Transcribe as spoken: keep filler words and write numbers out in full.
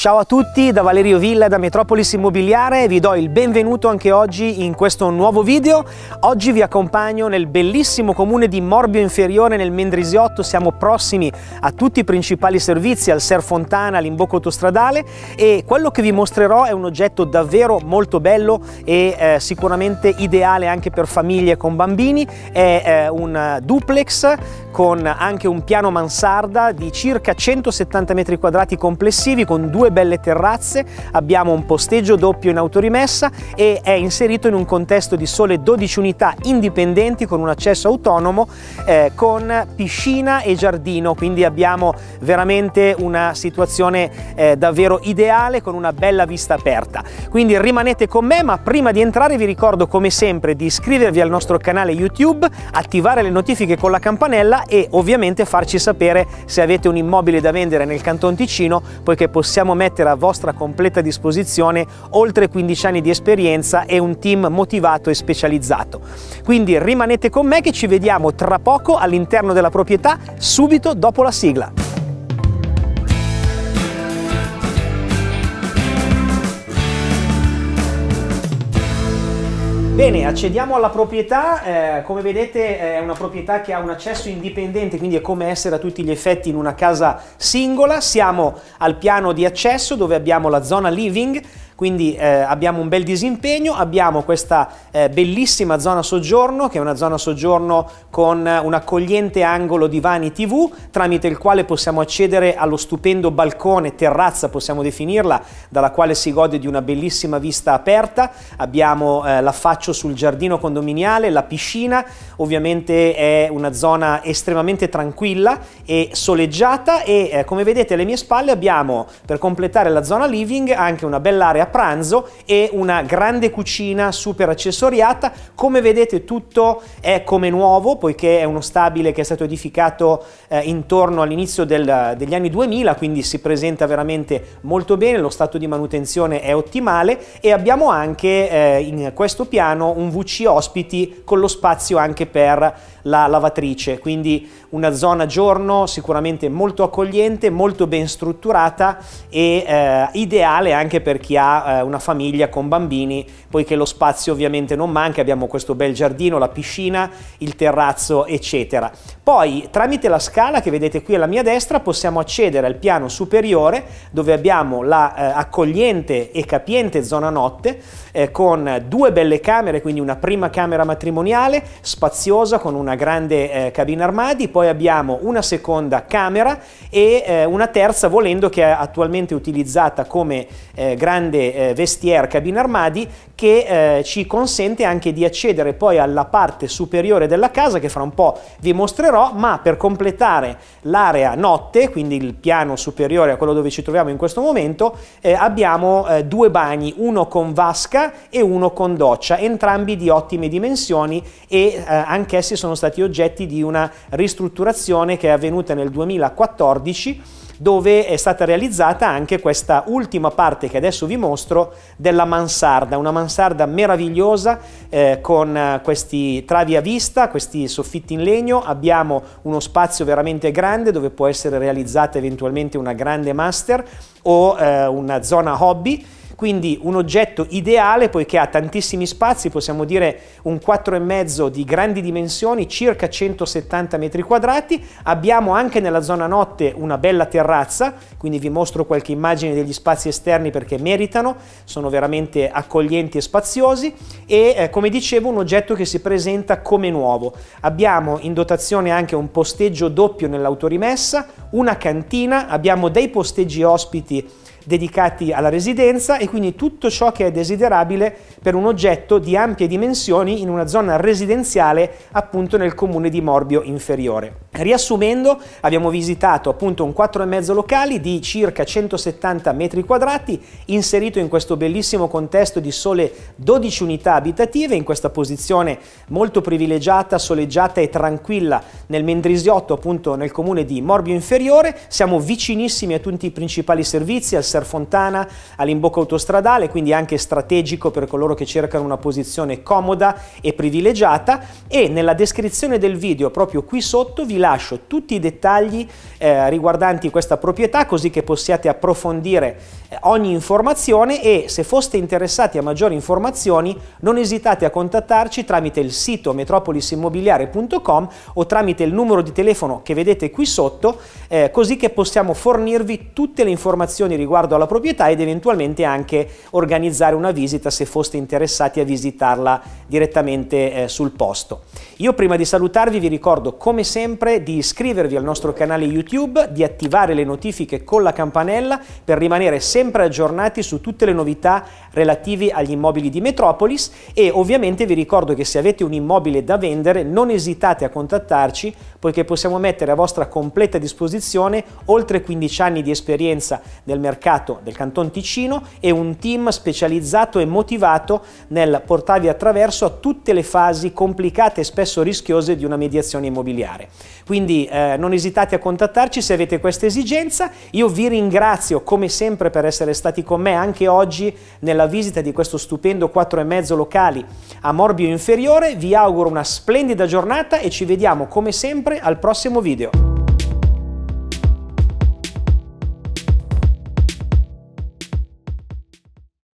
Ciao a tutti, da Valerio Villa da Metropolis Immobiliare vi do il benvenuto anche oggi in questo nuovo video. Oggi vi accompagno nel bellissimo comune di Morbio Inferiore nel Mendrisiotto, siamo prossimi a tutti i principali servizi, al Ser Fontana, all'imbocco autostradale, e quello che vi mostrerò è un oggetto davvero molto bello e eh, sicuramente ideale anche per famiglie con bambini. È eh, un duplex con anche un piano mansarda di circa centosettanta metri quadrati complessivi con due belle terrazze, abbiamo un posteggio doppio in autorimessa e è inserito in un contesto di sole dodici unità indipendenti con un accesso autonomo eh, con piscina e giardino, quindi abbiamo veramente una situazione eh, davvero ideale con una bella vista aperta. Quindi rimanete con me, ma prima di entrare vi ricordo come sempre di iscrivervi al nostro canale YouTube, attivare le notifiche con la campanella e ovviamente farci sapere se avete un immobile da vendere nel Canton Ticino, poiché possiamo mettere a vostra completa disposizione oltre quindici anni di esperienza e un team motivato e specializzato. Quindi rimanete con me che ci vediamo tra poco all'interno della proprietà, subito dopo la sigla. Bene, accediamo alla proprietà. Eh, come vedete è una proprietà che ha un accesso indipendente, quindi è come essere a tutti gli effetti in una casa singola. Siamo al piano di accesso dove abbiamo la zona living, quindi eh, abbiamo un bel disimpegno, abbiamo questa eh, bellissima zona soggiorno, che è una zona soggiorno con un accogliente angolo divani tivù, tramite il quale possiamo accedere allo stupendo balcone, terrazza possiamo definirla, dalla quale si gode di una bellissima vista aperta. Abbiamo eh, l'affaccio sul giardino condominiale, la piscina, ovviamente è una zona estremamente tranquilla e soleggiata e eh, come vedete alle mie spalle abbiamo, per completare la zona living, anche una bella area pranzo e una grande cucina super accessoriata. Come vedete tutto è come nuovo, poiché è uno stabile che è stato edificato eh, intorno all'inizio degli anni duemila, quindi si presenta veramente molto bene, lo stato di manutenzione è ottimale e abbiamo anche eh, in questo piano un vu ci ospiti con lo spazio anche per la lavatrice, quindi una zona giorno sicuramente molto accogliente, molto ben strutturata e eh, ideale anche per chi ha ha una famiglia con bambini, poiché lo spazio ovviamente non manca, abbiamo questo bel giardino, la piscina, il terrazzo eccetera. Poi tramite la scala che vedete qui alla mia destra possiamo accedere al piano superiore dove abbiamo la eh, accogliente e capiente zona notte eh, con due belle camere, quindi una prima camera matrimoniale spaziosa con una grande eh, cabina armadi, poi abbiamo una seconda camera e eh, una terza volendo, che è attualmente utilizzata come eh, grande Eh, vestiaire, cabina armadi, che eh, ci consente anche di accedere poi alla parte superiore della casa che fra un po' vi mostrerò. Ma per completare l'area notte, quindi il piano superiore a quello dove ci troviamo in questo momento, eh, abbiamo eh, due bagni, uno con vasca e uno con doccia, entrambi di ottime dimensioni e eh, anch'essi sono stati oggetti di una ristrutturazione che è avvenuta nel duemilaquattordici, dove è stata realizzata anche questa ultima parte che adesso vi mostro della mansarda, una mansarda meravigliosa eh, con questi travi a vista, questi soffitti in legno. Abbiamo uno spazio veramente grande dove può essere realizzata eventualmente una grande master o eh, una zona hobby, quindi un oggetto ideale poiché ha tantissimi spazi, possiamo dire un quattro e mezzo di grandi dimensioni, circa centosettanta metri quadrati. Abbiamo anche nella zona notte una bella terrazza, quindi vi mostro qualche immagine degli spazi esterni perché meritano, sono veramente accoglienti e spaziosi e eh, come dicevo un oggetto che si presenta come nuovo. Abbiamo in dotazione anche un posteggio doppio nell'autorimessa, una cantina, abbiamo dei posteggi ospiti dedicati alla residenza e quindi tutto ciò che è desiderabile per un oggetto di ampie dimensioni in una zona residenziale appunto nel comune di Morbio Inferiore. Riassumendo, abbiamo visitato appunto un quattro e mezzo locali di circa centosettanta metri quadrati, inserito in questo bellissimo contesto di sole dodici unità abitative, in questa posizione molto privilegiata, soleggiata e tranquilla nel Mendrisiotto, appunto nel comune di Morbio Inferiore. Siamo vicinissimi a tutti i principali servizi, al servizio Serfontana, all'imbocco autostradale, quindi anche strategico per coloro che cercano una posizione comoda e privilegiata, e nella descrizione del video proprio qui sotto vi lascio tutti i dettagli eh, riguardanti questa proprietà, così che possiate approfondire ogni informazione, e se foste interessati a maggiori informazioni non esitate a contattarci tramite il sito metropolis immobiliare punto com o tramite il numero di telefono che vedete qui sotto, eh, così che possiamo fornirvi tutte le informazioni riguardo alla proprietà ed eventualmente anche organizzare una visita se foste interessati a visitarla direttamente eh, sul posto. Io prima di salutarvi vi ricordo come sempre di iscrivervi al nostro canale YouTube, di attivare le notifiche con la campanella per rimanere sempre aggiornati su tutte le novità relative agli immobili di Metropolis, e ovviamente vi ricordo che se avete un immobile da vendere non esitate a contattarci, poiché possiamo mettere a vostra completa disposizione oltre quindici anni di esperienza nel mercato del Canton Ticino e un team specializzato e motivato nel portarvi attraverso a tutte le fasi complicate e spesso rischiose di una mediazione immobiliare. Quindi eh, non esitate a contattarci se avete questa esigenza. Io vi ringrazio come sempre per essere stati con me anche oggi nella visita di questo stupendo quattro e mezzo locali a Morbio Inferiore. Vi auguro una splendida giornata e ci vediamo come sempre al prossimo video.